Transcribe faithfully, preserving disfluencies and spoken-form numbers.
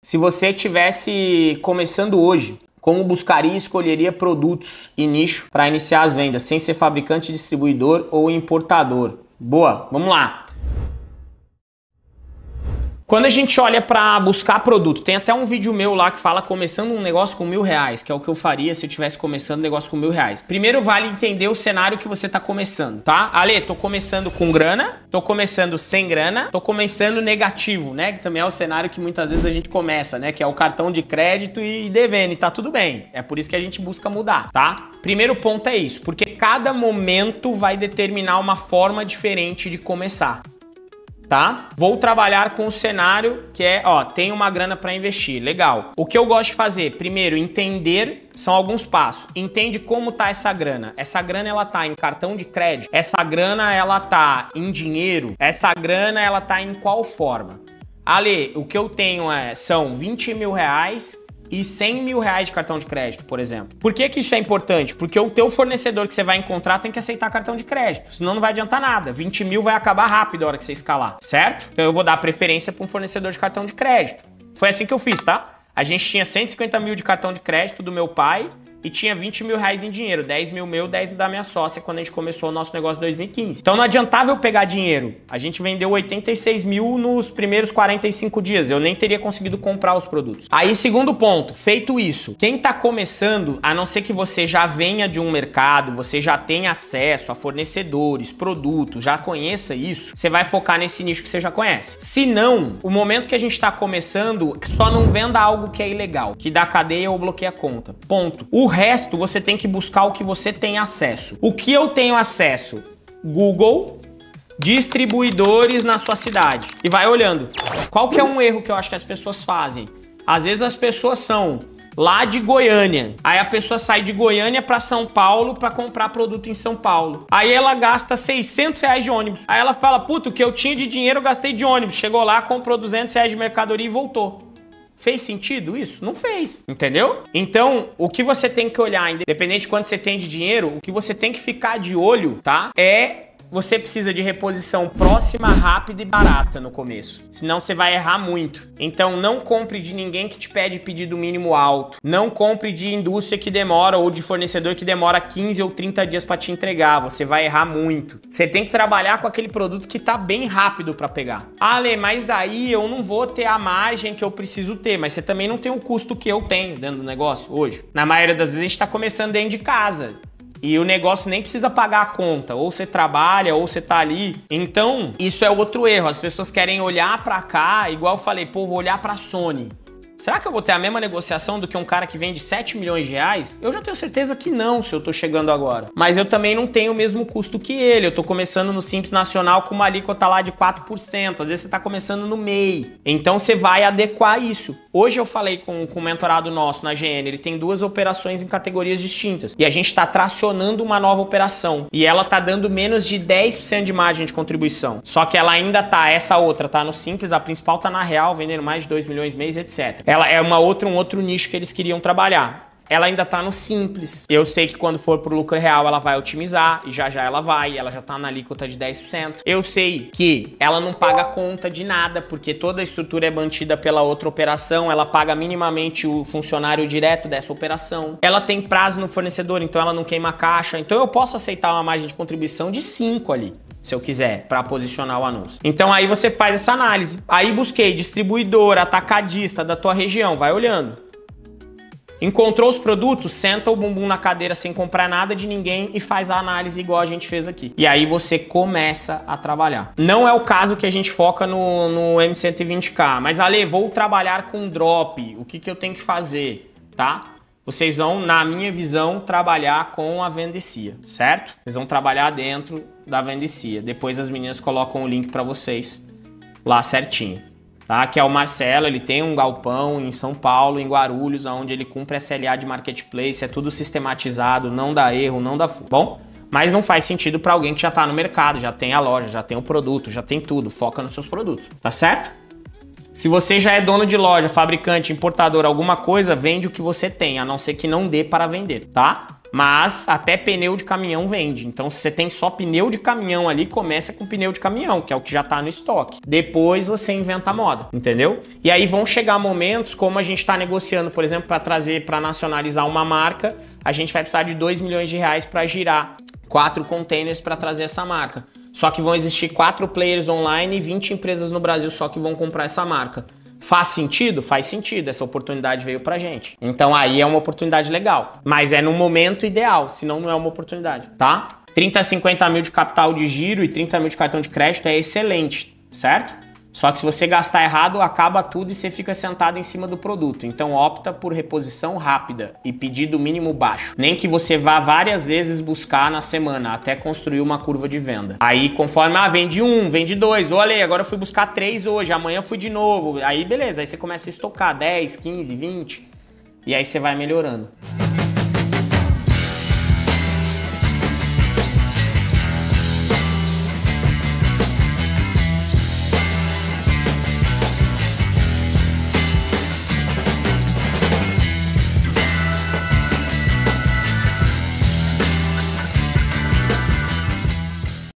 Se você tivesse começando hoje, como buscaria e escolheria produtos e nicho para iniciar as vendas, sem ser fabricante, distribuidor ou importador? Boa, vamos lá. Quando a gente olha para buscar produto, tem até um vídeo meu lá que fala começando um negócio com mil reais, que é o que eu faria se eu estivesse começando um negócio com mil reais. Primeiro vale entender o cenário que você tá começando, tá? Ale, tô começando com grana, tô começando sem grana, tô começando negativo, né? Que também é o cenário que muitas vezes a gente começa, né? Que é o cartão de crédito e devendo, e tá tudo bem. É por isso que a gente busca mudar, tá? Primeiro ponto é isso, porque cada momento vai determinar uma forma diferente de começar. Tá? Vou trabalhar com o cenário que é, ó, tem uma grana para investir, legal. O que eu gosto de fazer? Primeiro, entender, são alguns passos. Entende como tá essa grana. Essa grana, ela tá em cartão de crédito? Essa grana, ela tá em dinheiro? Essa grana, ela tá em qual forma? Ale, o que eu tenho é, são vinte mil reais... e cem mil reais de cartão de crédito, por exemplo. Por que que isso é importante? Porque o teu fornecedor que você vai encontrar tem que aceitar cartão de crédito, senão não vai adiantar nada. vinte mil vai acabar rápido a hora que você escalar, certo? Então eu vou dar preferência para um fornecedor de cartão de crédito. Foi assim que eu fiz, tá? A gente tinha cento e cinquenta mil de cartão de crédito do meu pai e tinha vinte mil reais em dinheiro, dez mil meu, dez da minha sócia, quando a gente começou o nosso negócio em dois mil e quinze. Então não adiantava eu pegar dinheiro. A gente vendeu oitenta e seis mil nos primeiros quarenta e cinco dias, eu nem teria conseguido comprar os produtos. Aí, segundo ponto, feito isso, quem tá começando, a não ser que você já venha de um mercado, você já tenha acesso a fornecedores, produtos, já conheça isso, você vai focar nesse nicho que você já conhece. Se não, o momento que a gente tá começando, só não venda algo que é ilegal, que dá cadeia ou bloqueia a conta, ponto. O O resto você tem que buscar o que você tem acesso. O que eu tenho acesso? Google, distribuidores na sua cidade. E vai olhando. Qual que é um erro que eu acho que as pessoas fazem? Às vezes as pessoas são lá de Goiânia. Aí a pessoa sai de Goiânia para São Paulo para comprar produto em São Paulo. Aí ela gasta seiscentos reais de ônibus. Aí ela fala, puta, o que eu tinha de dinheiro eu gastei de ônibus. Chegou lá, comprou duzentos reais de mercadoria e voltou. Fez sentido isso? Não fez, entendeu? Então, o que você tem que olhar, independente de quanto você tem de dinheiro, o que você tem que ficar de olho, tá? É, você precisa de reposição próxima, rápida e barata no começo. Senão você vai errar muito. Então, não compre de ninguém que te pede pedido mínimo alto. Não compre de indústria que demora ou de fornecedor que demora quinze ou trinta dias para te entregar. Você vai errar muito. Você tem que trabalhar com aquele produto que tá bem rápido para pegar. Ah, Ale, mas aí eu não vou ter a margem que eu preciso ter, mas você também não tem o custo que eu tenho dentro do negócio hoje. Na maioria das vezes a gente tá começando dentro de casa. E o negócio nem precisa pagar a conta, ou você trabalha, ou você tá ali. Então, isso é outro erro. As pessoas querem olhar pra cá, igual eu falei, pô, vou olhar pra Sony. Será que eu vou ter a mesma negociação do que um cara que vende sete milhões de reais? Eu já tenho certeza que não, se eu tô chegando agora. Mas eu também não tenho o mesmo custo que ele. Eu tô começando no Simples Nacional com uma alíquota lá de quatro por cento. Às vezes você tá começando no M E I. Então você vai adequar isso. Hoje eu falei com, com um mentorado nosso na G N, ele tem duas operações em categorias distintas. E a gente tá tracionando uma nova operação. E ela tá dando menos de dez por cento de margem de contribuição. Só que ela ainda tá, essa outra tá no Simples, a principal tá na Real, vendendo mais de dois milhões mês, et cetera. Ela é uma outra, um outro nicho que eles queriam trabalhar. Ela ainda tá no Simples. Eu sei que quando for pro lucro real ela vai otimizar e já já ela vai, ela já tá na alíquota de dez por cento. Eu sei que ela não paga conta de nada, porque toda a estrutura é mantida pela outra operação, ela paga minimamente o funcionário direto dessa operação. Ela tem prazo no fornecedor, então ela não queima a caixa. Então eu posso aceitar uma margem de contribuição de cinco ali, se eu quiser, para posicionar o anúncio. Então aí você faz essa análise. Aí busquei distribuidor, atacadista da tua região, vai olhando. Encontrou os produtos, senta o bumbum na cadeira sem comprar nada de ninguém e faz a análise igual a gente fez aqui. E aí você começa a trabalhar. Não é o caso que a gente foca no, no M cento e vinte K, mas Ale, vou trabalhar com drop, o que que eu tenho que fazer, tá? Vocês vão, na minha visão, trabalhar com a Vendencia, certo? Vocês vão trabalhar dentro da Vendecia. Depois as meninas colocam o link para vocês lá certinho. Tá? Que é o Marcelo, ele tem um galpão em São Paulo, em Guarulhos, onde ele cumpre S L A de Marketplace, é tudo sistematizado, não dá erro, não dá fuga. Bom, mas não faz sentido para alguém que já está no mercado, já tem a loja, já tem o produto, já tem tudo, foca nos seus produtos, tá certo? Se você já é dono de loja, fabricante, importador, alguma coisa, vende o que você tem, a não ser que não dê para vender, tá? Mas até pneu de caminhão vende. Então, se você tem só pneu de caminhão ali, começa com pneu de caminhão, que é o que já tá no estoque. Depois você inventa a moda, entendeu? E aí vão chegar momentos, como a gente tá negociando, por exemplo, para trazer, para nacionalizar uma marca, a gente vai precisar de dois milhões de reais para girar quatro containers para trazer essa marca. Só que vão existir quatro players online e vinte empresas no Brasil só que vão comprar essa marca. Faz sentido? Faz sentido, essa oportunidade veio pra gente. Então aí é uma oportunidade legal, mas é no momento ideal, senão não é uma oportunidade, tá? trinta a cinquenta mil de capital de giro e trinta mil de cartão de crédito é excelente, certo? Só que se você gastar errado, acaba tudo e você fica sentado em cima do produto. Então opta por reposição rápida e pedido mínimo baixo. Nem que você vá várias vezes buscar na semana, até construir uma curva de venda. Aí conforme, ah, vende um, vende dois, olha, agora eu fui buscar três hoje, amanhã eu fui de novo. Aí beleza, aí você começa a estocar dez, quinze, vinte e aí você vai melhorando.